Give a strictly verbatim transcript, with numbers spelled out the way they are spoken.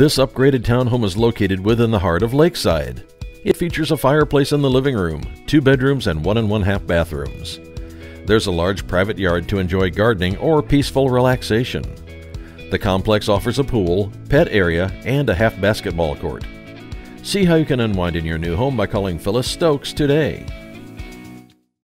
This upgraded townhome is located within the heart of Lakeside. It features a fireplace in the living room, two bedrooms, and one and one-half bathrooms. There's a large private yard to enjoy gardening or peaceful relaxation. The complex offers a pool, pet area, and a half basketball court. See how you can unwind in your new home by calling Phyllis Stokes today.